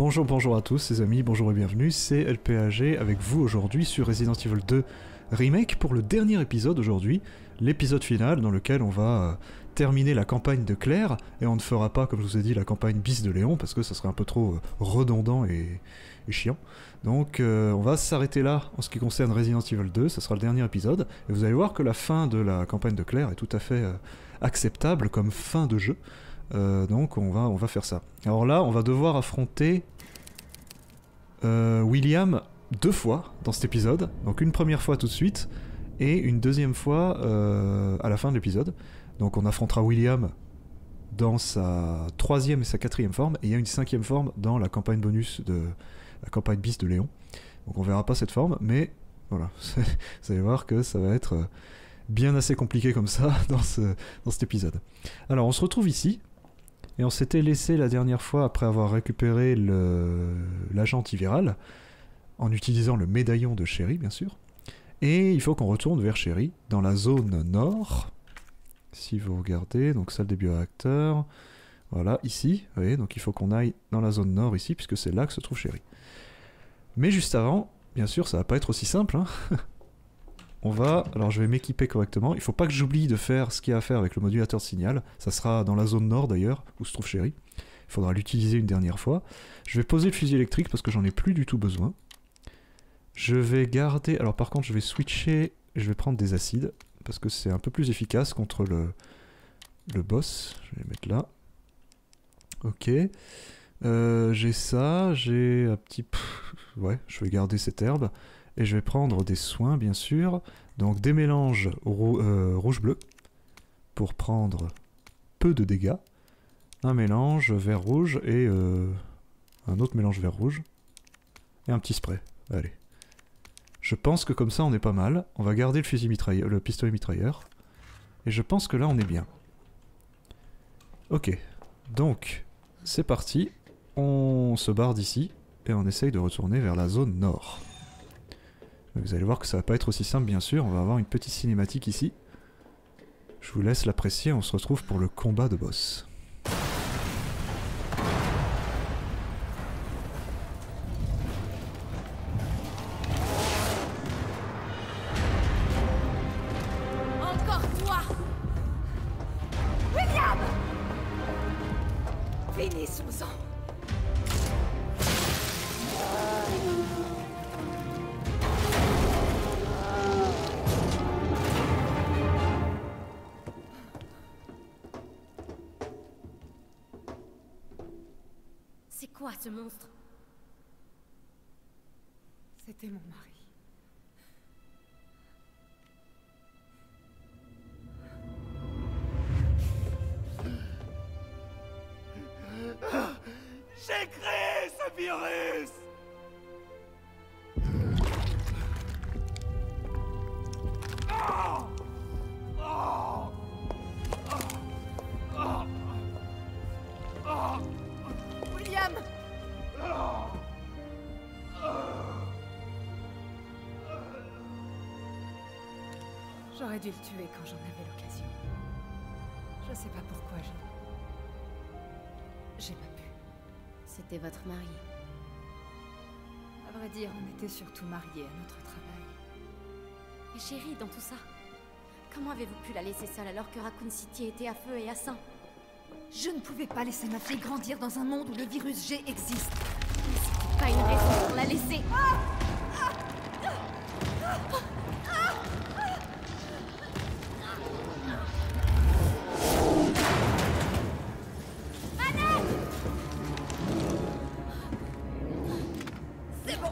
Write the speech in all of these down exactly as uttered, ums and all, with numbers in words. Bonjour, bonjour à tous les amis, bonjour et bienvenue, c'est L P A G avec vous aujourd'hui sur Resident Evil deux Remake pour le dernier épisode aujourd'hui, l'épisode final dans lequel on va terminer la campagne de Claire, et on ne fera pas, comme je vous ai dit, la campagne bis de Léon, parce que ça serait un peu trop redondant et, et chiant. Donc euh, on va s'arrêter là en ce qui concerne Resident Evil deux, ça sera le dernier épisode, et vous allez voir que la fin de la campagne de Claire est tout à fait euh, acceptable comme fin de jeu. Euh, donc on va, on va faire ça. Alors là, on va devoir affronter euh, William deux fois dans cet épisode. Donc une première fois tout de suite, et une deuxième fois euh, à la fin de l'épisode. Donc on affrontera William dans sa troisième et sa quatrième forme, et il y a une cinquième forme dans la campagne bonus de la campagne bis de Léon. Donc on verra pas cette forme, mais voilà, vous allez voir que ça va être bien assez compliqué comme ça dans, ce, dans cet épisode. Alors on se retrouve ici. Et on s'était laissé la dernière fois, après avoir récupéré l'agent antivirale, en utilisant le médaillon de Sherry, bien sûr. Et il faut qu'on retourne vers Sherry, dans la zone nord. Si vous regardez, donc salle des bioacteurs. Voilà, ici. Vous voyez, donc il faut qu'on aille dans la zone nord ici, puisque c'est là que se trouve Sherry. Mais juste avant, bien sûr, ça va pas être aussi simple, hein. On va, alors je vais m'équiper correctement, il faut pas que j'oublie de faire ce qu'il y a à faire avec le modulateur de signal, ça sera dans la zone nord d'ailleurs, où se trouve Sherry, il faudra l'utiliser une dernière fois. Je vais poser le fusil électrique parce que j'en ai plus du tout besoin. Je vais garder, alors par contre je vais switcher, je vais prendre des acides, parce que c'est un peu plus efficace contre le, le boss, je vais les mettre là. Ok, euh, j'ai ça, j'ai un petit... ouais, je vais garder cette herbe. Et je vais prendre des soins, bien sûr. Donc des mélanges rou euh, rouge-bleu pour prendre peu de dégâts. Un mélange vert-rouge et euh, un autre mélange vert-rouge. Et un petit spray. Allez. Je pense que comme ça, on est pas mal. On va garder le, fusil mitraille le pistolet mitrailleur. Et je pense que là, on est bien. Ok. Donc, c'est parti. On se barre d'ici. Et on essaye de retourner vers la zone nord. Vous allez voir que ça va pas être aussi simple, bien sûr. On va avoir une petite cinématique ici. Je vous laisse l'apprécier. On se retrouve pour le combat de boss. Encore toi, William. Finissons-en. Ce monstre. C'était mon mari. J'ai créé ce virus. Oh oh oh oh oh William. J'aurais dû le tuer quand j'en avais l'occasion. Je sais pas pourquoi je... J'ai pas pu. C'était votre mari. À vrai dire, on était surtout mariés à notre travail. Et Sherry, dans tout ça, comment avez-vous pu la laisser seule alors que Raccoon City était à feu et à sang? Je ne pouvais pas laisser ma fille grandir dans un monde où le virus G existe. Pas une raison pour la laisser. Annette! C'est bon.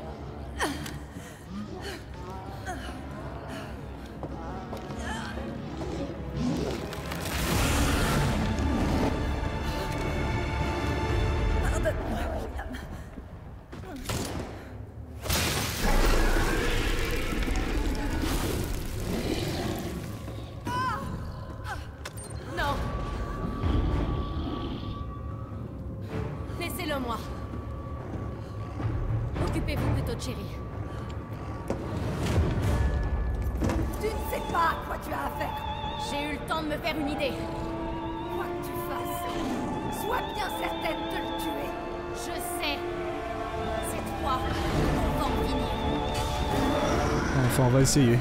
Sois bien certaine de le tuer. Je sais. enfin on va essayer.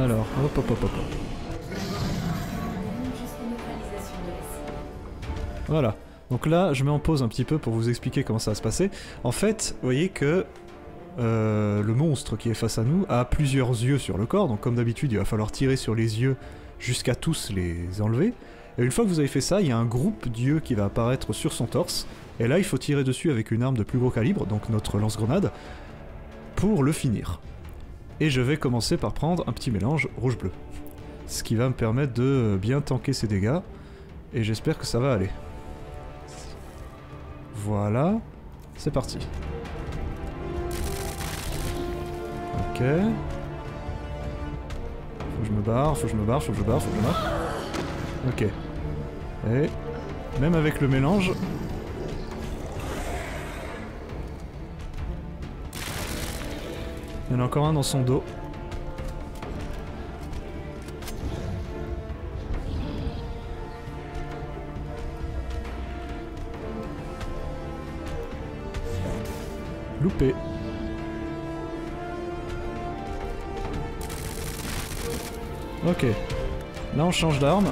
Alors, hop hop hop hop. Voilà. Donc là, je mets en pause un petit peu pour vous expliquer comment ça va se passer. En fait, vous voyez que euh, le monstre qui est face à nous a plusieurs yeux sur le corps. Donc comme d'habitude, il va falloir tirer sur les yeux jusqu'à tous les enlever. Et une fois que vous avez fait ça, il y a un groupe d'yeux qui va apparaître sur son torse. Et là, il faut tirer dessus avec une arme de plus gros calibre, donc notre lance-grenade, pour le finir. Et je vais commencer par prendre un petit mélange rouge-bleu. Ce qui va me permettre de bien tanker ses dégâts. Et j'espère que ça va aller. Voilà, c'est parti. Ok. Faut que je me barre, faut que je me barre, faut que je me barre, faut que je me barre. Ok. Et même avec le mélange... Il y en a encore un dans son dos. Loupé. Ok. Là on change d'arme.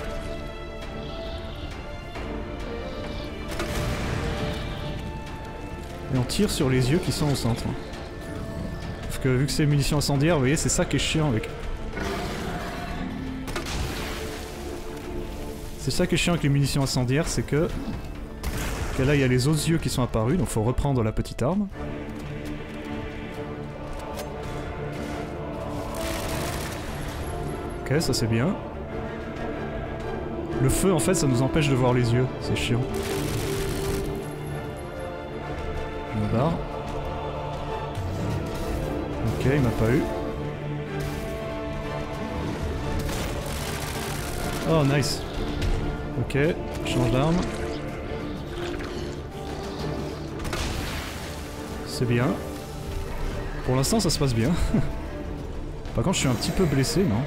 Et on tire sur les yeux qui sont au centre. Parce que vu que c'est munitions incendiaires, vous voyez, c'est ça qui est chiant avec... C'est ça qui est chiant avec les munitions incendiaires, c'est que... que là il y a les autres yeux qui sont apparus, donc faut reprendre la petite arme. Ok, ça c'est bien. Le feu en fait ça nous empêche de voir les yeux, c'est chiant. Je me barre. Ok, il m'a pas eu. Oh nice. Ok, change d'arme. C'est bien. Pour l'instant ça se passe bien. Par contre je suis un petit peu blessé, non ?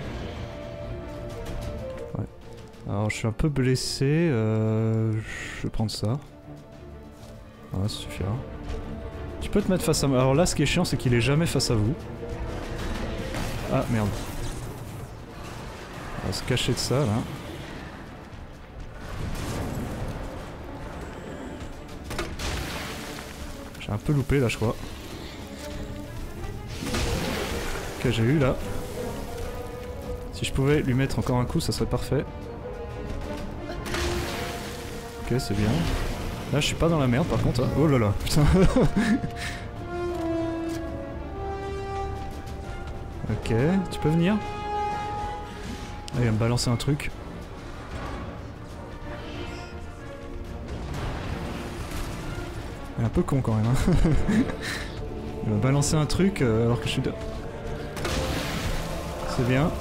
Alors je suis un peu blessé, euh, je vais prendre ça. Voilà, ça suffira. Tu peux te mettre face à moi. Alors là ce qui est chiant c'est qu'il est jamais face à vous. Ah merde. On va se cacher de ça là. J'ai un peu loupé là je crois. Ok j'ai eu là. Si je pouvais lui mettre encore un coup ça serait parfait. Ok, c'est bien. Là, je suis pas dans la merde par contre. Hein. Oh là là, putain. Ok, tu peux venir? Ah, il va me balancer un truc. Il est un peu con quand même. Hein. Il va balancer un truc euh, alors que je suis de... C'est bien.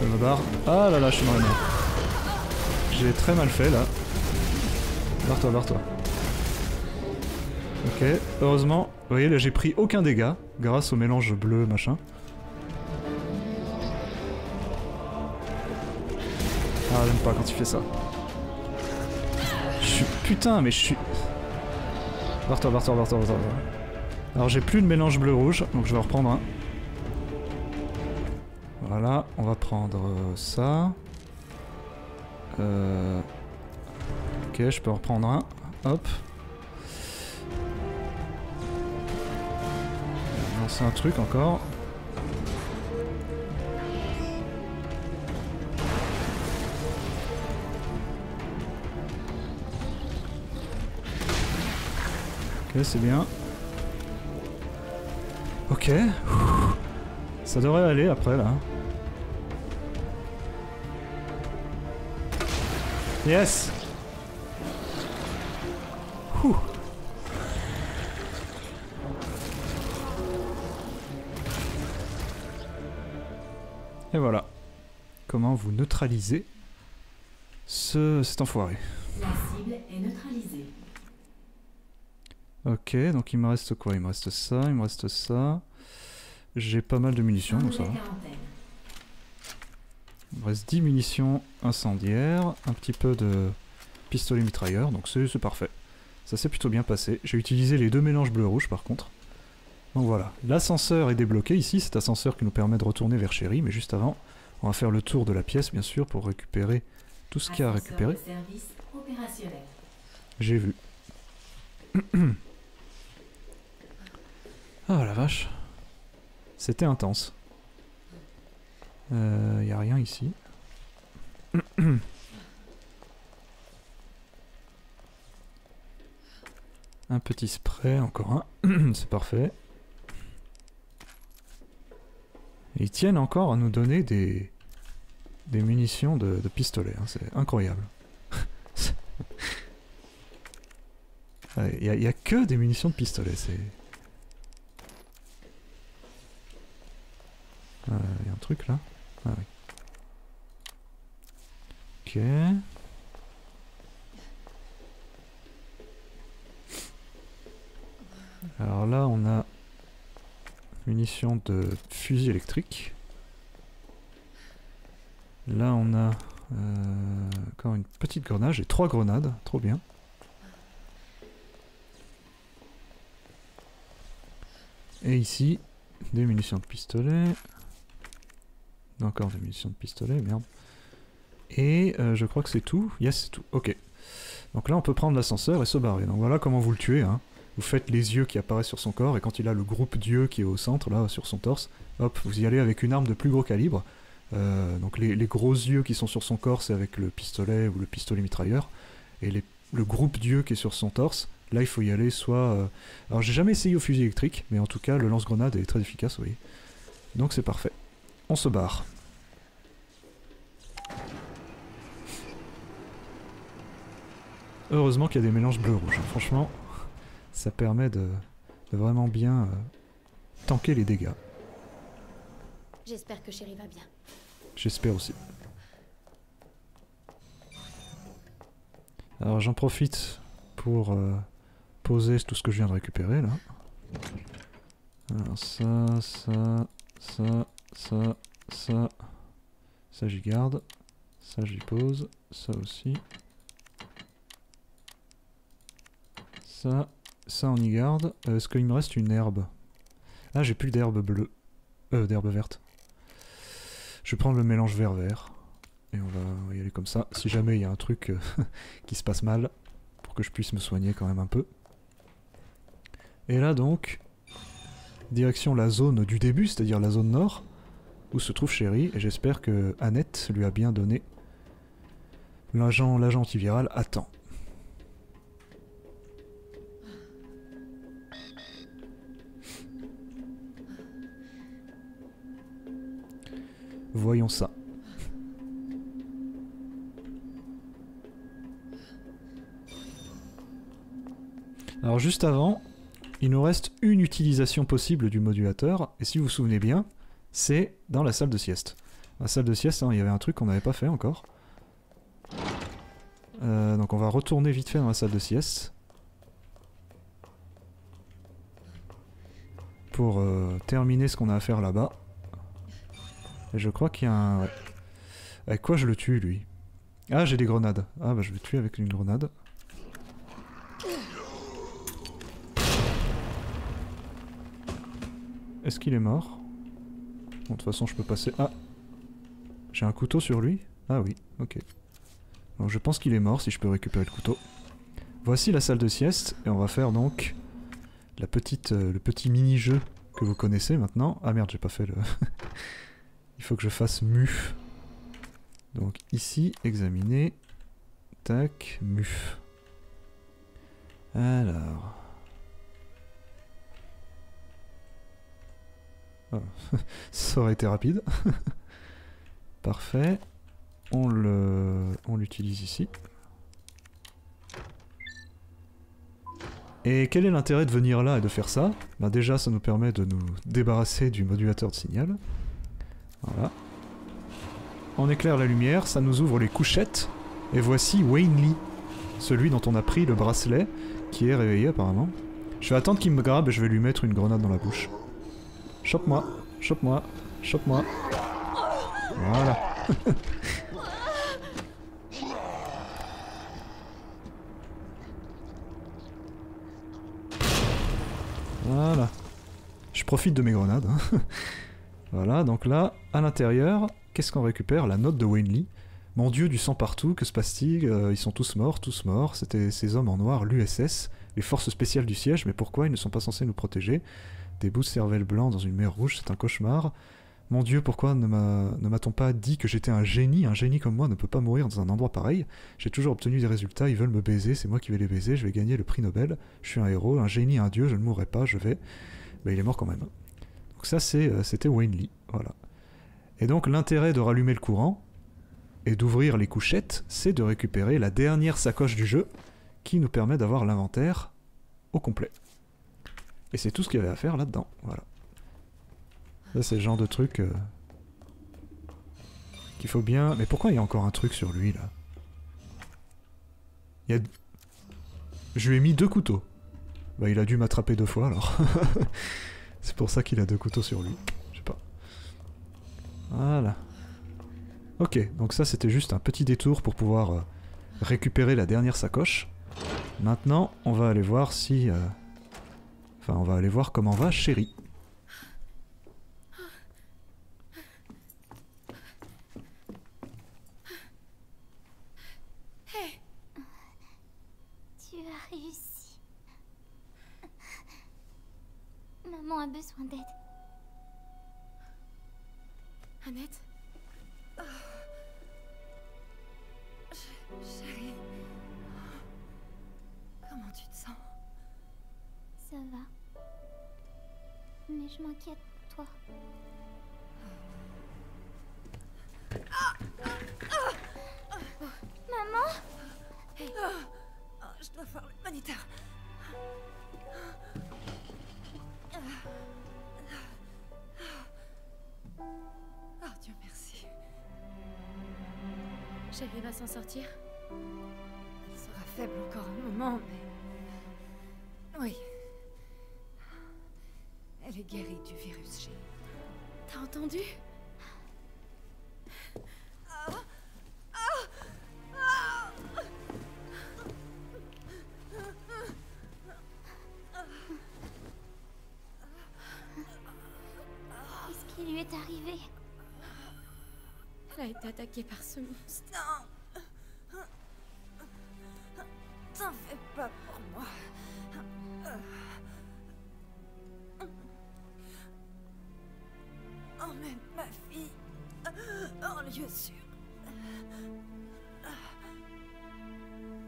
Je me barre. Ah là là, je suis dans la merde. J'ai très mal fait là. Barre-toi, barre-toi. Ok, heureusement, vous voyez là j'ai pris aucun dégât grâce au mélange bleu machin. Ah, j'aime pas quand il fait ça. Je suis putain, mais je suis. Barre-toi, barre-toi, barre-toi, barre-toi. Alors j'ai plus de mélange bleu-rouge, donc je vais reprendre un. Voilà, on va prendre ça. Euh... Ok, je peux en reprendre un. Hop. Je vais lancer un truc encore. Ok, c'est bien. Ok. Ça devrait aller après là. Yes. Ouh. Et voilà. Comment vous neutralisez ce cet enfoiré. La cible est neutralisée. Ok, donc il me reste quoi? Il me reste ça, il me reste ça. J'ai pas mal de munitions, donc ça va. Il me reste dix munitions incendiaires, un petit peu de pistolet mitrailleur, donc c'est parfait. Ça s'est plutôt bien passé. J'ai utilisé les deux mélanges bleu-rouge par contre. Donc voilà, l'ascenseur est débloqué ici, cet ascenseur qui nous permet de retourner vers Sherry, mais juste avant, on va faire le tour de la pièce bien sûr pour récupérer tout ce qu'il y a à récupérer. J'ai vu. Ah la vache. C'était intense. Il euh, n'y a rien ici. Un petit spray, encore un. C'est parfait. Et ils tiennent encore à nous donner des, des munitions de, de pistolet. Hein. C'est incroyable. Il n'y a, a que des munitions de pistolet. C'est... Il euh, y a un truc là. Ah oui. Ok. Alors là on a munitions de fusil électrique. Là on a euh, encore une petite grenade, j'ai trois grenades, trop bien. Et ici, des munitions de pistolet. Encore des munitions de pistolet, merde. Et euh, je crois que c'est tout. Yes, c'est tout. Ok. Donc là, on peut prendre l'ascenseur et se barrer. Donc voilà comment vous le tuez. Hein. Vous faites les yeux qui apparaissent sur son corps, et quand il a le groupe d'yeux qui est au centre, là, sur son torse, hop, vous y allez avec une arme de plus gros calibre. Euh, donc les, les gros yeux qui sont sur son corps, c'est avec le pistolet ou le pistolet mitrailleur. Et les, le groupe d'yeux qui est sur son torse, là, il faut y aller soit... Euh... Alors j'ai jamais essayé au fusil électrique, mais en tout cas, le lance-grenade est très efficace, vous voyez. Donc c'est parfait. On se barre. Heureusement qu'il y a des mélanges bleu-rouge. Franchement, ça permet de, de vraiment bien euh, tanker les dégâts. J'espère que Sherry va bien. J'espère aussi. Alors j'en profite pour euh, poser tout ce que je viens de récupérer là. Alors ça, ça, ça... Ça, ça, ça j'y garde, ça j'y pose, ça aussi, ça, ça on y garde. Euh, Est-ce qu'il me reste une herbe? Ah j'ai plus d'herbe bleue, euh d'herbe verte. Je vais prendre le mélange vert-vert et on va, on va y aller comme ça, si jamais il y a un truc qui se passe mal, pour que je puisse me soigner quand même un peu. Et là donc, direction la zone du début, c'est-à-dire la zone nord. Où se trouve Sherry, et j'espère que Annette lui a bien donné l'agent l'agent antiviral à temps. Voyons ça. Alors juste avant, il nous reste une utilisation possible du modulateur, et si vous vous souvenez bien, c'est dans la salle de sieste. La salle de sieste, hein, il y avait un truc qu'on n'avait pas fait encore. Euh, donc on va retourner vite fait dans la salle de sieste. Pour euh, terminer ce qu'on a à faire là-bas. Et je crois qu'il y a un... Ouais. Avec quoi je le tue, lui? Ah, j'ai des grenades. Ah bah je vais tuer avec une grenade. Est-ce qu'il est mort? Bon, de toute façon, je peux passer... Ah! J'ai un couteau sur lui? Ah oui, ok. Donc je pense qu'il est mort, si je peux récupérer le couteau. Voici la salle de sieste, et on va faire donc... La petite, euh, le petit mini-jeu que vous connaissez maintenant. Ah merde, j'ai pas fait le... Il faut que je fasse M U F. Donc ici, examiner... Tac, M U F. Alors... Oh. Ça aurait été rapide. Parfait. On le, on l'utilise ici. Et quel est l'intérêt de venir là et de faire ça? Ben déjà, ça nous permet de nous débarrasser du modulateur de signal. Voilà. On éclaire la lumière, ça nous ouvre les couchettes. Et voici Wayne Lee, celui dont on a pris le bracelet, qui est réveillé apparemment. Je vais attendre qu'il me grabe et je vais lui mettre une grenade dans la bouche. Chope-moi, chope-moi, chope-moi. Voilà. Voilà. Je profite de mes grenades. Hein. Voilà, donc là, à l'intérieur, qu'est-ce qu'on récupère? La note de Wayne Lee. Mon dieu, du sang partout, que se passe-t-il? euh, Ils sont tous morts, tous morts. C'était ces hommes en noir, l'U S S, les forces spéciales du siège, mais pourquoi ils ne sont pas censés nous protéger? Des bouts de cervelle blanc dans une mer rouge, c'est un cauchemar. Mon dieu, pourquoi ne m'a-t-on pas dit que j'étais un génie? Un génie comme moi ne peut pas mourir dans un endroit pareil. J'ai toujours obtenu des résultats, ils veulent me baiser, c'est moi qui vais les baiser, je vais gagner le prix Nobel. Je suis un héros, un génie, un dieu, je ne mourrai pas, je vais... Ben, il est mort quand même. Donc ça, c'était Wayne Lee, voilà. Et donc l'intérêt de rallumer le courant et d'ouvrir les couchettes, c'est de récupérer la dernière sacoche du jeu qui nous permet d'avoir l'inventaire au complet. Et c'est tout ce qu'il y avait à faire là-dedans, voilà. Ça c'est le genre de truc euh, qu'il faut bien... Mais pourquoi il y a encore un truc sur lui là? Il y a... Je lui ai mis deux couteaux. Bah il a dû m'attraper deux fois alors. C'est pour ça qu'il a deux couteaux sur lui. Je sais pas. Voilà. Ok, donc ça c'était juste un petit détour pour pouvoir euh, récupérer la dernière sacoche. Maintenant on va aller voir si... Euh... Enfin on va aller voir comment va Sherry. Maman a besoin d'aide. Annette? Oh. Je, chérie. Comment tu te sens? Ça va. Mais je m'inquiète pour toi. Ah. Ah. Ah. Maman? Hey. Oh. Oh, je dois voir le moniteur. Oh Dieu merci. Chérie va s'en sortir. Elle sera faible encore un moment, mais... Oui. Elle est guérie du virus, Chérie. T'as entendu? Arrivée. Elle a été attaquée par ce monstre. Non! T'en fais pas pour moi. Emmène ma fille en lieu sûr.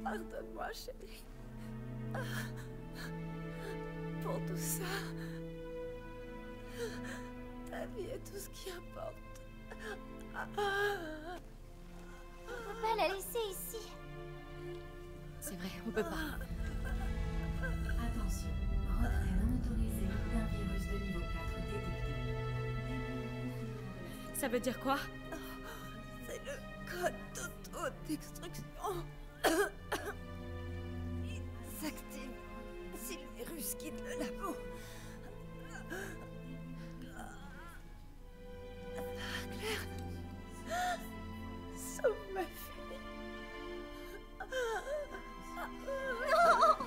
Pardonne-moi, chérie. Pour tout ça. La vie est tout ce qui importe. On peut pas la laisser ici. C'est vrai, on peut pas. Attention, retrait non autorisé d'un virus de niveau quatre détecté. Ça veut dire quoi? Oh, c'est le code d'auto-destruction. Il s'active si le virus quitte le labo. Sauve ma fille. Non.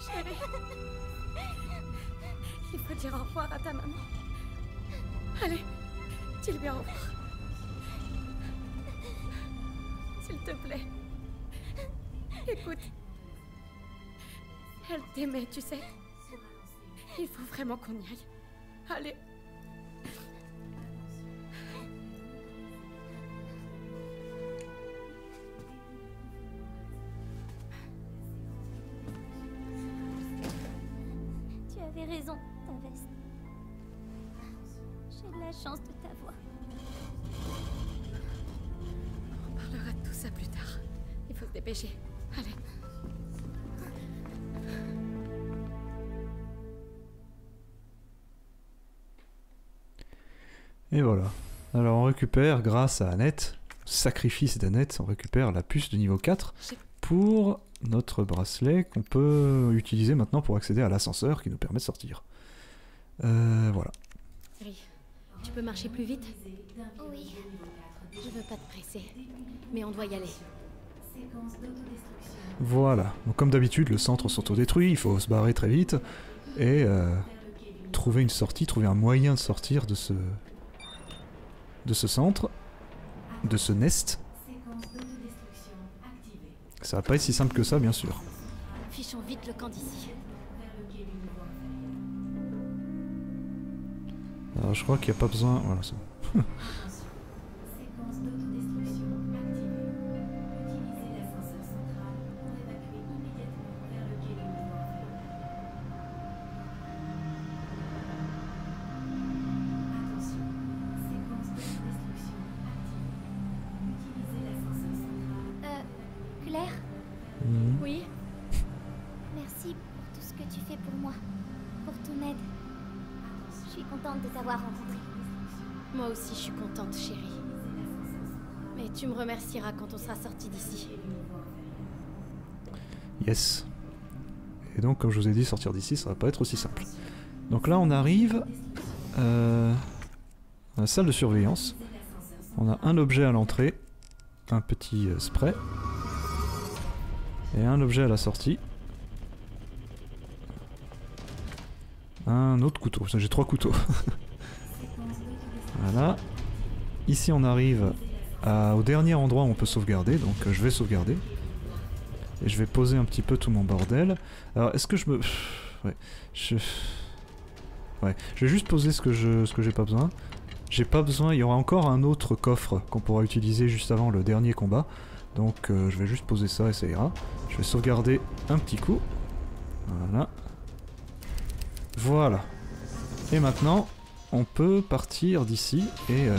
Chérie, il faut dire au revoir à ta maman. Allez, dis-lui bien au revoir. S'il te plaît. Écoute. Elle t'aimait, tu sais. Il faut vraiment qu'on y aille. Allez. Tu avais raison, ta veste. J'ai de la chance de t'avoir. On parlera de tout ça plus tard. Il faut se dépêcher. Allez. Et voilà. Alors on récupère, grâce à Annette, sacrifice d'Annette, on récupère la puce de niveau quatre pour notre bracelet qu'on peut utiliser maintenant pour accéder à l'ascenseur qui nous permet de sortir. Euh, voilà. Tu peux marcher plus vite? Oui. Je veux pas te presser, mais on doit y aller. Voilà. Donc, comme d'habitude, le centre s'autodétruit, il faut se barrer très vite et euh, trouver une sortie, trouver un moyen de sortir de ce, de ce centre, de ce nest. Ça va pas être si simple que ça, bien sûr. Fichons vite le camp d'ici. Alors, je crois qu'il n'y a pas besoin. Voilà ça. Quand on sera sorti d'ici. Yes. Et donc, comme je vous ai dit, sortir d'ici, ça va pas être aussi simple. Donc là, on arrive euh, à la salle de surveillance. On a un objet à l'entrée, un petit euh, spray, et un objet à la sortie. Un autre couteau. J'ai trois couteaux. Voilà. Ici, on arrive au dernier endroit où on peut sauvegarder, donc je vais sauvegarder. Et je vais poser un petit peu tout mon bordel. Alors est-ce que je me... Ouais, je... Ouais, je vais juste poser ce que je, ce que j'ai pas besoin. J'ai pas besoin, il y aura encore un autre coffre qu'on pourra utiliser juste avant le dernier combat. Donc euh, je vais juste poser ça et ça ira. Je vais sauvegarder un petit coup. Voilà. Voilà. Et maintenant, on peut partir d'ici et... Euh...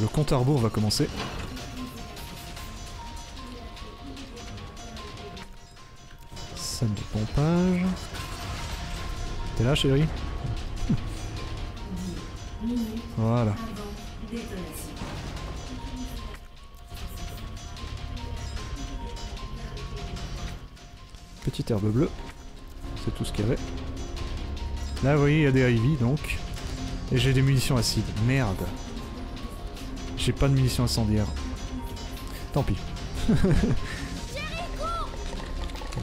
le compte à rebours va commencer. Scène de pompage. T'es là, chérie? Voilà. Petite herbe bleue. C'est tout ce qu'il y avait. Là, vous voyez, il y a des I V, donc. Et j'ai des munitions acides. Merde. J'ai pas de munitions incendiaires. Tant pis.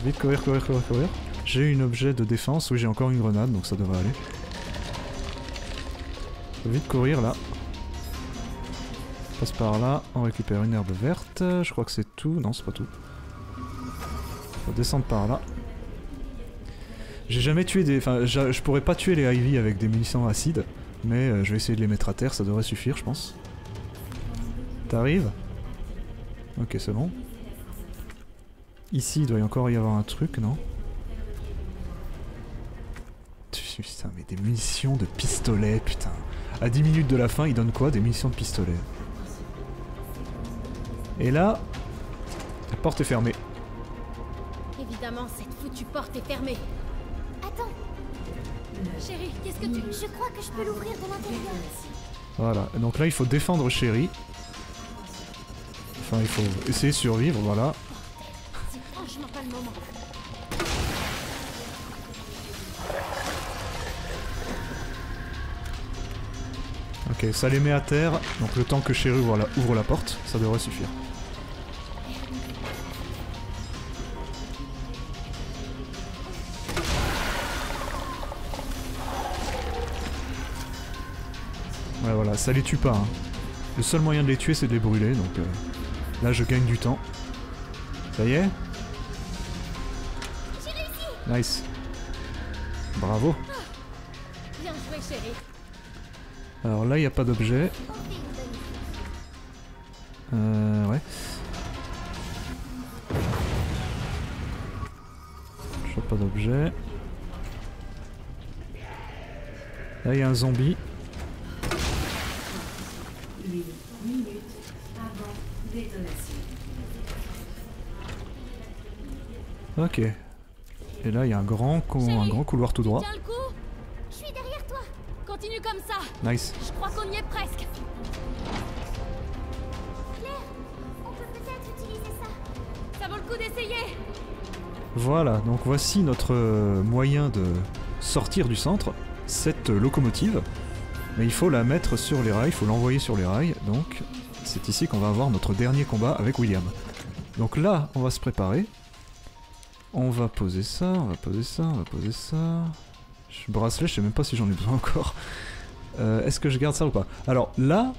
Vite, courir, courir, courir, courir. J'ai un objet de défense. Oui, j'ai encore une grenade, donc ça devrait aller. Vite courir, là. On passe par là. On récupère une herbe verte. Je crois que c'est tout. Non, c'est pas tout. Faut descendre par là. J'ai jamais tué des... Enfin, je pourrais pas tuer les Ivy avec des munitions acides. Mais je vais essayer de les mettre à terre. Ça devrait suffire, je pense. T'arrives? Ok, c'est bon. Ici, il doit y encore y avoir un truc, non? Putain, mais des munitions de pistolet, putain. À dix minutes de la fin, il donne quoi? Des munitions de pistolet. Et là, la porte est fermée. Évidemment, cette foutue porte est fermée. Attends. Chérie, qu'est-ce que tu... Je crois que je peux l'ouvrir de l'intérieur. Voilà, donc là, il faut défendre Chérie. Enfin, il faut essayer de survivre, voilà. C'est franchement pas le moment. Ok, ça les met à terre. Donc le temps que Chérie ouvre la, ouvre la porte, ça devrait suffire. Ouais, voilà, ça les tue pas. Hein. Le seul moyen de les tuer, c'est de les brûler, donc... Euh... Là, je gagne du temps. Ça y est? J'ai réussi. Nice. Bravo. Ah, bien joué, chérie. Alors là, il n'y a pas d'objet. Euh, ouais. Je vois pas d'objet. Là, il y a un zombie. Ok. Et là, il y a un grand, cou Chérie, un grand couloir tout droit. Tu tiens le coup ? Je suis derrière toi. Continue comme ça. Nice. Je crois qu'on y est presque. Claire, on peut peut-être utiliser ça. Ça vaut le coup d'essayer. Voilà, donc voici notre moyen de sortir du centre, cette locomotive. Mais il faut la mettre sur les rails, il faut l'envoyer sur les rails. Donc, c'est ici qu'on va avoir notre dernier combat avec William. Donc là, on va se préparer. On va poser ça, on va poser ça, on va poser ça. Je bracelet, je sais même pas si j'en ai besoin encore. Euh, Est-ce que je garde ça ou pas? Alors là,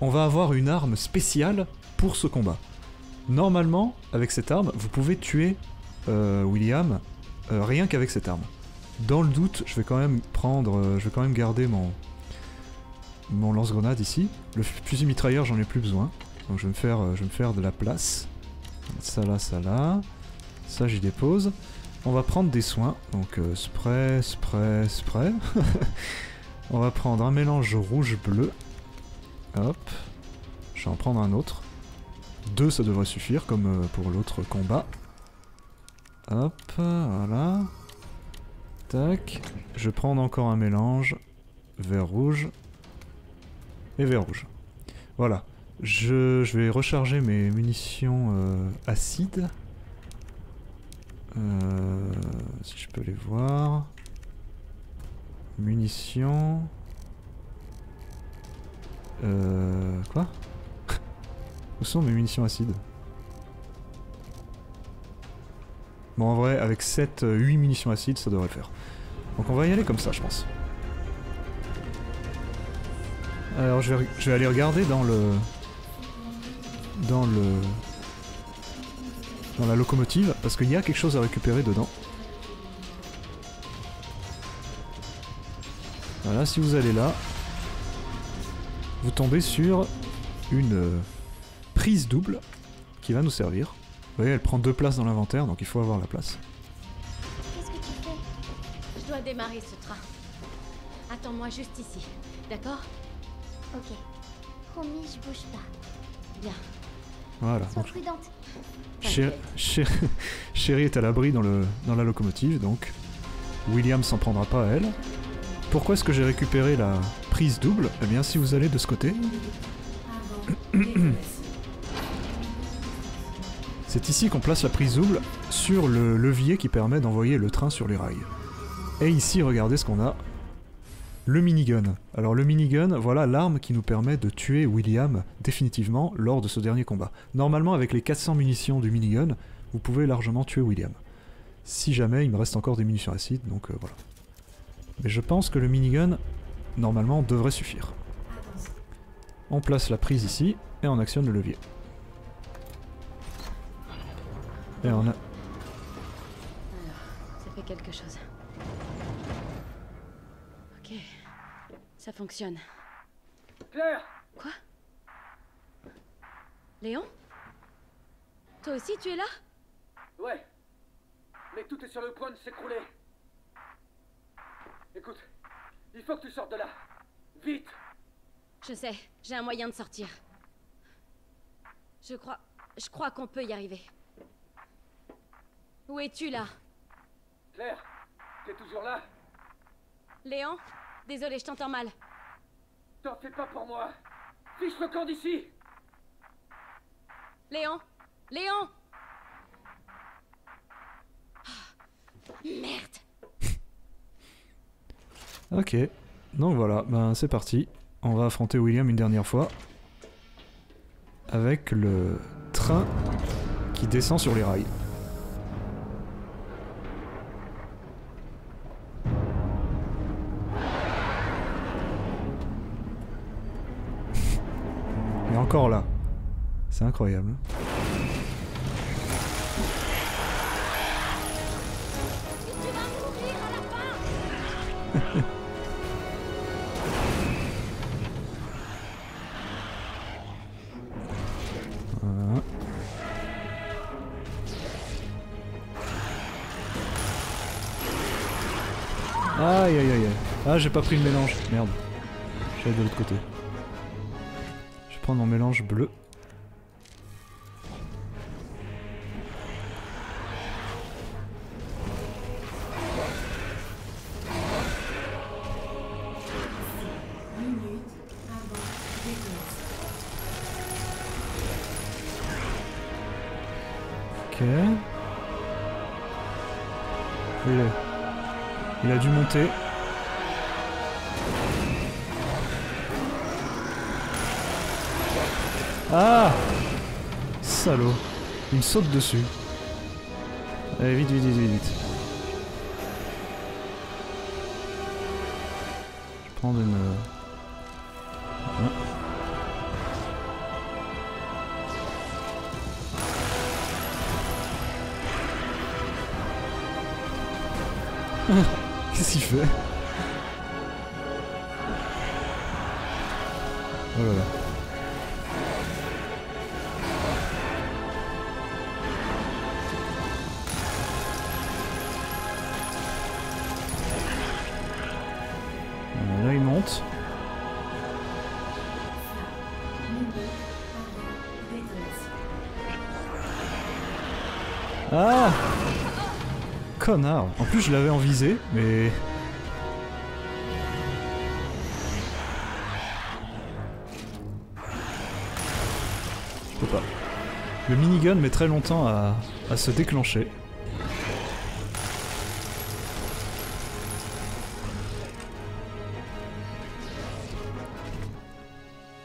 on va avoir une arme spéciale pour ce combat. Normalement, avec cette arme, vous pouvez tuer euh, William euh, rien qu'avec cette arme. Dans le doute, je vais quand même prendre, euh, je vais quand même garder mon mon lance-grenade ici. Le fusil mitrailleur, j'en ai plus besoin. Donc je vais me faire, euh, je vais me faire de la place. Ça là, ça là. Ça, j'y dépose. On va prendre des soins. Donc euh, spray, spray, spray. On va prendre un mélange rouge-bleu. Hop. Je vais en prendre un autre. Deux, ça devrait suffire, comme euh, pour l'autre combat. Hop, voilà. Tac. Je vais prendre encore un mélange. Vert-rouge. Et vert-rouge. Voilà. Je, je vais recharger mes munitions euh, acides. Euh, si je peux les voir. Munitions. Euh. Quoi? Où sont mes munitions acides? Bon, en vrai, avec sept, huit munitions acides, ça devrait le faire. Donc on va y aller comme ça, je pense. Alors je vais, je vais aller regarder dans le. Dans le. Dans la locomotive, parce qu'il y a quelque chose à récupérer dedans. Voilà, si vous allez là, vous tombez sur une euh, prise double qui va nous servir. Vous voyez, elle prend deux places dans l'inventaire, donc il faut avoir la place. Qu'est-ce que tu fais? Je dois démarrer ce train. Attends-moi juste ici, d'accord? Ok. Promis, je bouge pas. Bien. Voilà. Sois prudente. Chérie, chérie, chérie est à l'abri dans, dans la locomotive, donc William s'en prendra pas à elle. Pourquoi est-ce que j'ai récupéré la prise double? Eh bien, si vous allez de ce côté... C'est ici qu'on place la prise double sur le levier qui permet d'envoyer le train sur les rails. Et ici, regardez ce qu'on a. Le minigun. Alors le minigun, voilà l'arme qui nous permet de tuer William définitivement lors de ce dernier combat. Normalement avec les quatre cents munitions du minigun, vous pouvez largement tuer William. Si jamais il me reste encore des munitions acides, donc euh, voilà. Mais je pense que le minigun, normalement, devrait suffire. On place la prise ici, et on actionne le levier. Et on a... Ça fait quelque chose. Ça fonctionne. Claire! Quoi? Léon? Toi aussi, tu es là? Ouais. Mais tout est sur le point de s'écrouler. Écoute, il faut que tu sortes de là. Vite! Je sais, j'ai un moyen de sortir. Je crois... Je crois qu'on peut y arriver. Où es-tu, là? Claire, t'es toujours là? Léon? Désolé, je t'entends mal. T'en fais pas pour moi. Fiche le camp d'ici. Léon, Léon. Oh, merde. Ok. Donc voilà, ben c'est parti. On va affronter William une dernière fois. Avec le train qui descend sur les rails. Encore là, c'est incroyable. Tu vas mourir à la fin. Voilà. Aïe aïe aïe. Ah, j'ai pas pris le mélange. Merde. J'allais de l'autre côté. En mélange bleu. Ok. Il a, il a dû monter. Ah, salaud. Il me saute dessus. Allez, vite, vite, vite, vite. Je prends une... Ah. Ah. Qu'est-ce qu'il fait? Oh là là. Ah, connard. En plus je l'avais en visée, mais... Je peux pas. Le minigun met très longtemps à, à se déclencher.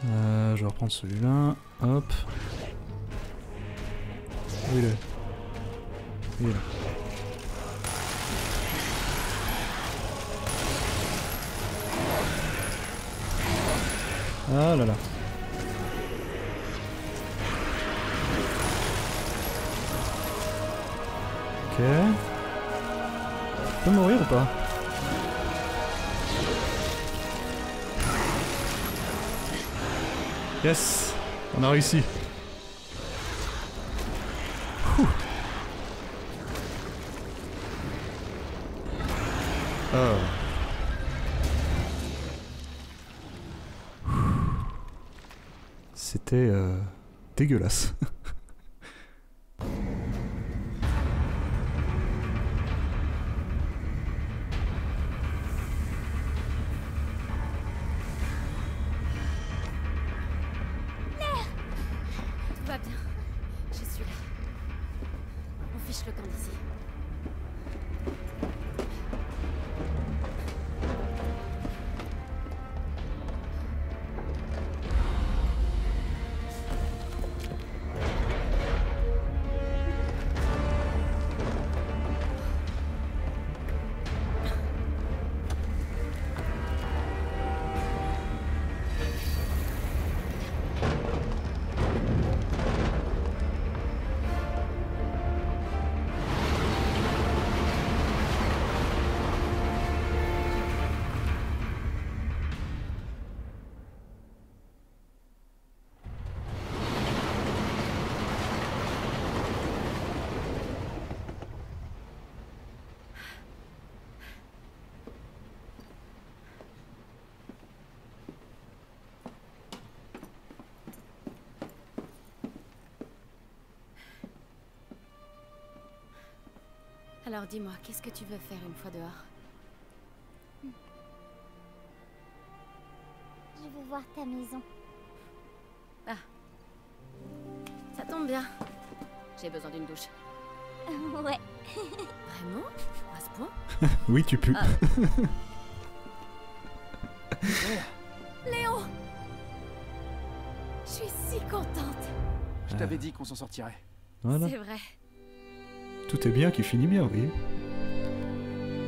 Euh, je vais reprendre celui-là. Hop. Où il est ? Yeah. Ah là là. Ok. Je peux mourir ou pas? Yes! On a réussi. C'était euh, dégueulasse. Alors dis-moi, qu'est-ce que tu veux faire une fois dehors? Je veux voir ta maison. Ah. Ça tombe bien. J'ai besoin d'une douche. Ouais. Vraiment? À ce point? Oui, tu pues. Ah. Léon! Je suis si contente. Je t'avais dit qu'on s'en sortirait. Voilà. C'est vrai. Tout est bien qui finit bien, oui.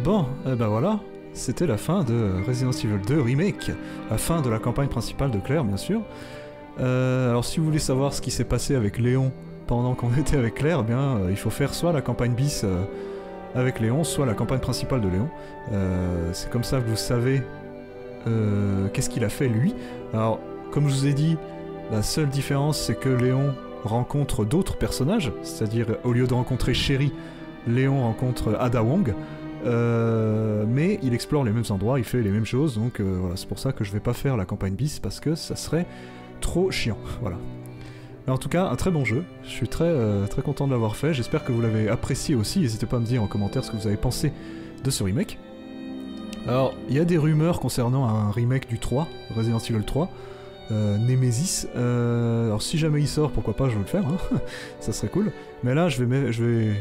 Bon, eh ben voilà, c'était la fin de Resident Evil deux Remake, la fin de la campagne principale de Claire, bien sûr. Euh, alors si vous voulez savoir ce qui s'est passé avec Léon pendant qu'on était avec Claire, eh bien euh, il faut faire soit la campagne bis euh, avec Léon, soit la campagne principale de Léon. Euh, C'est comme ça que vous savez euh, qu'est-ce qu'il a fait lui. Alors, comme je vous ai dit, la seule différence c'est que Léon... rencontre d'autres personnages, c'est-à-dire au lieu de rencontrer Sherry, Léon rencontre Ada Wong, euh, mais il explore les mêmes endroits, il fait les mêmes choses, donc euh, voilà, c'est pour ça que je vais pas faire la campagne bis, parce que ça serait trop chiant, voilà. Alors, en tout cas, un très bon jeu, je suis très, euh, très content de l'avoir fait, j'espère que vous l'avez apprécié aussi, n'hésitez pas à me dire en commentaire ce que vous avez pensé de ce remake. Alors, il y a des rumeurs concernant un remake du trois, Resident Evil trois, Euh, Nemesis, euh, alors si jamais il sort, pourquoi pas, je vais le faire, hein. Ça serait cool, mais là je vais, je vais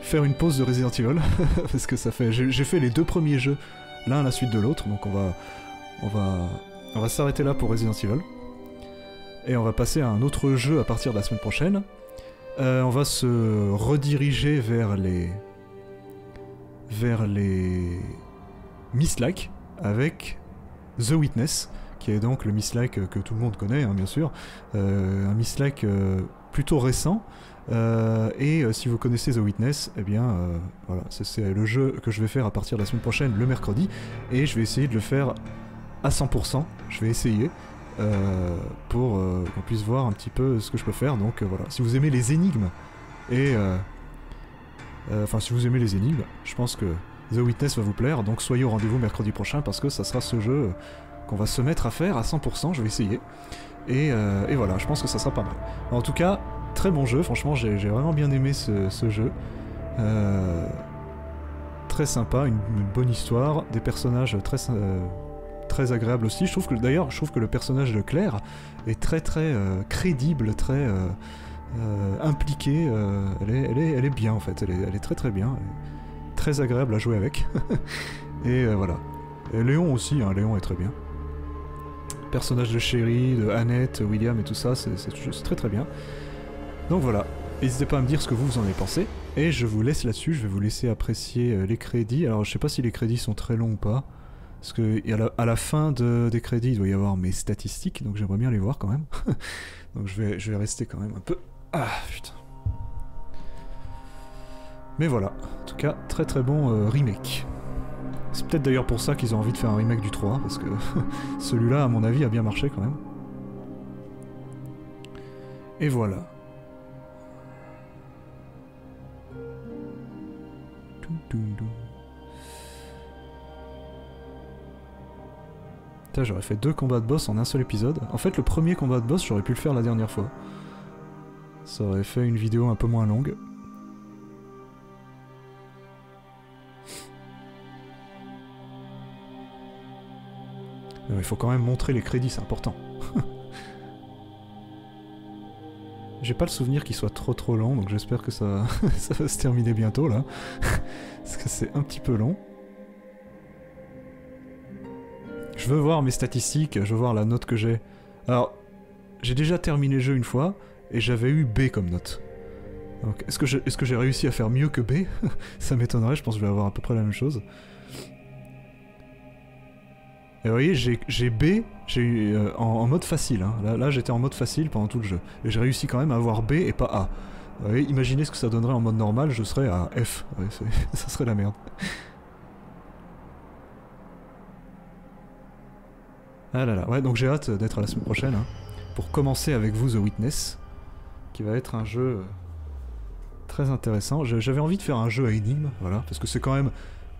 faire une pause de Resident Evil, parce que ça fait, j'ai fait les deux premiers jeux, l'un à la suite de l'autre, donc on va, on va, on va s'arrêter là pour Resident Evil, et on va passer à un autre jeu à partir de la semaine prochaine, Euh, on va se rediriger vers les... vers les... Myst Lac avec The Witness, qui est donc le Myst Lac que tout le monde connaît, hein, bien sûr. Euh, un Myst Lac euh, plutôt récent. Euh, et euh, si vous connaissez The Witness, eh bien euh, voilà, c'est le jeu que je vais faire à partir de la semaine prochaine, le mercredi, et je vais essayer de le faire à cent pour cent, je vais essayer, euh, pour euh, qu'on puisse voir un petit peu ce que je peux faire, donc euh, voilà, si vous aimez les énigmes, et euh, euh, enfin si vous aimez les énigmes, je pense que The Witness va vous plaire, donc soyez au rendez-vous mercredi prochain, parce que ça sera ce jeu qu'on va se mettre à faire à cent pour cent, je vais essayer, et, euh, et voilà, je pense que ça sera pas mal. Alors, en tout cas, très bon jeu, franchement j'ai vraiment bien aimé ce, ce jeu. Euh, très sympa, une, une bonne histoire, des personnages très, euh, très agréables aussi. Je trouve que d'ailleurs, je trouve que le personnage de Claire est très très euh, crédible, très euh, euh, impliquée. Euh, elle, est, elle, est, elle est bien en fait, elle est, elle est très très bien, très agréable à jouer avec. Et euh, voilà. Et Léon aussi, hein, Léon est très bien. Personnage de Sherry, de Annette, William et tout ça, c'est très très bien. Donc voilà, n'hésitez pas à me dire ce que vous, vous en avez pensé, et je vous laisse là-dessus, je vais vous laisser apprécier les crédits. Alors je sais pas si les crédits sont très longs ou pas, parce que à la, à la fin de, des crédits il doit y avoir mes statistiques, donc j'aimerais bien les voir quand même. Donc je vais, je vais rester quand même un peu... Ah putain. Mais voilà, en tout cas très très bon euh, remake. C'est peut-être d'ailleurs pour ça qu'ils ont envie de faire un remake du trois, parce que celui-là à mon avis a bien marché quand même. Et voilà. Putain, j'aurais fait deux combats de boss en un seul épisode. En fait, le premier combat de boss, j'aurais pu le faire la dernière fois. Ça aurait fait une vidéo un peu moins longue. Mais il faut quand même montrer les crédits, c'est important. J'ai pas le souvenir qu'il soit trop trop long, donc j'espère que ça... ça va se terminer bientôt là. Parce que c'est un petit peu long. Je veux voir mes statistiques, je veux voir la note que j'ai. Alors, j'ai déjà terminé le jeu une fois, et j'avais eu B comme note. Donc, est-ce que j'ai est-ce que j'ai réussi à faire mieux que B? Ça m'étonnerait, je pense que je vais avoir à peu près la même chose. Et vous voyez, j'ai B j'ai eu, euh, en, en mode facile, hein. Là, là j'étais en mode facile pendant tout le jeu. Et j'ai réussi quand même à avoir B et pas A. Vous voyez, imaginez ce que ça donnerait en mode normal, je serais à F. Ouais, ça serait la merde. Ah là là, ouais, donc j'ai hâte d'être à la semaine prochaine, hein, pour commencer avec vous The Witness, qui va être un jeu très intéressant. J'avais envie de faire un jeu à énigmes, voilà, parce que c'est quand même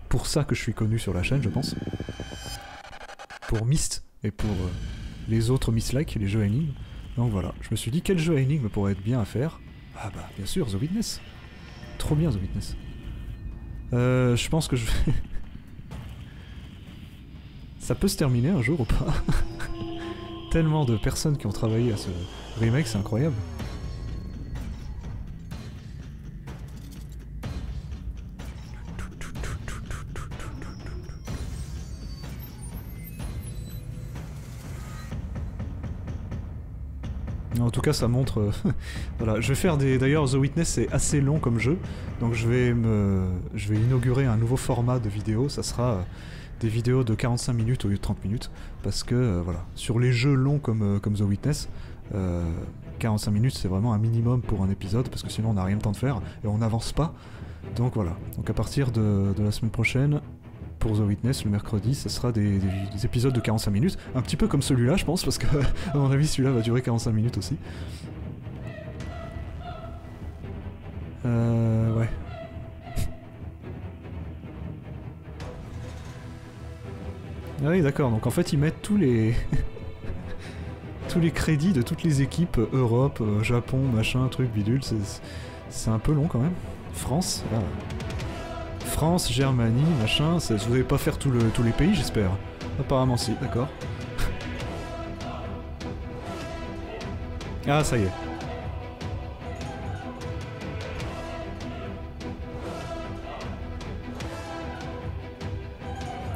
pour ça que je suis connu sur la chaîne, je pense. Pour Myst et pour euh, les autres Myst Lac, les jeux à énigmes. Donc voilà, je me suis dit quel jeu à énigmes pourrait être bien à faire. Ah bah bien sûr, The Witness. Trop bien The Witness. Euh, je pense que je vais... Ça peut se terminer un jour ou pas? Tellement de personnes qui ont travaillé à ce remake, c'est incroyable. En tout cas, ça montre... Euh, voilà, je vais faire des... D'ailleurs, The Witness, c'est assez long comme jeu, donc je vais me... Je vais inaugurer un nouveau format de vidéo, ça sera euh, des vidéos de quarante-cinq minutes au lieu de trente minutes, parce que, euh, voilà, sur les jeux longs comme, euh, comme The Witness, euh, quarante-cinq minutes, c'est vraiment un minimum pour un épisode, parce que sinon on n'a rien le temps de faire, et on n'avance pas. Donc voilà, donc à partir de, de la semaine prochaine... Pour The Witness, le mercredi, ce sera des, des, des épisodes de quarante-cinq minutes, un petit peu comme celui-là, je pense, parce que, à mon avis, celui-là va durer quarante-cinq minutes aussi. Euh... ouais. Ah oui, d'accord, donc en fait, ils mettent tous les... tous les crédits de toutes les équipes, Europe, Japon, machin, truc, bidule, c'est un peu long quand même. France, là... France, Germanie, machin, ça, vous n'allez pas faire tout le, tous les pays, j'espère. Apparemment si, d'accord. Ah, ça y est.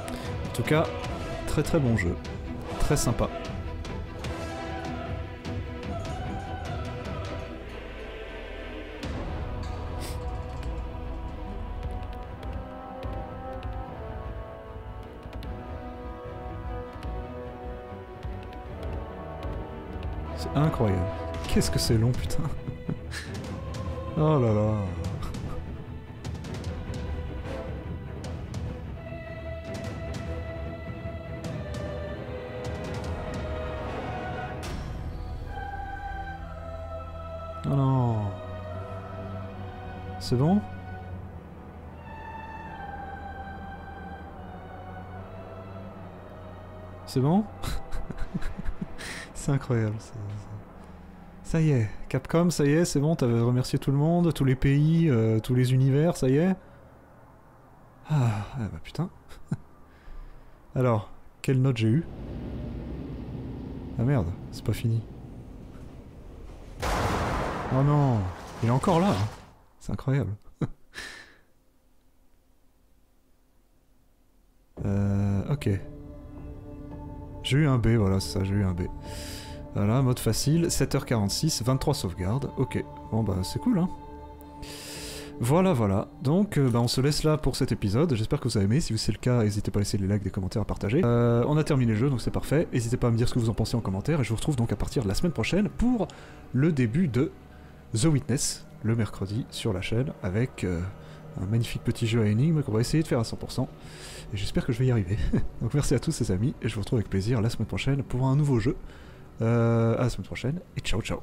En tout cas, très très bon jeu. Très sympa. C'est incroyable. Qu'est-ce que c'est long, putain. Oh là là. Oh non. C'est bon ? C'est bon ? C'est incroyable. Ça, ça. ça y est, Capcom, ça y est, c'est bon, t'avais remercié tout le monde, tous les pays, euh, tous les univers, ça y est. Ah, ah bah putain. Alors, quelle note j'ai eu ? Ah merde, c'est pas fini. Oh non, il est encore là, hein. C'est incroyable. euh, ok. J'ai eu un B, voilà, c'est ça, j'ai eu un B. Voilà, mode facile, sept heures quarante-six, vingt-trois sauvegardes, ok. Bon bah c'est cool, hein. Voilà, voilà. Donc euh, bah, on se laisse là pour cet épisode, j'espère que vous avez aimé. Si c'est le cas, n'hésitez pas à laisser les likes, des commentaires, à partager. Euh, on a terminé le jeu, donc c'est parfait. N'hésitez pas à me dire ce que vous en pensez en commentaire, et je vous retrouve donc à partir de la semaine prochaine pour le début de The Witness, le mercredi, sur la chaîne, avec... Euh, un magnifique petit jeu à énigmes qu'on va essayer de faire à cent pour cent, et j'espère que je vais y arriver. Donc merci à tous les amis, et je vous retrouve avec plaisir la semaine prochaine pour un nouveau jeu. Euh, à la semaine prochaine, et ciao ciao.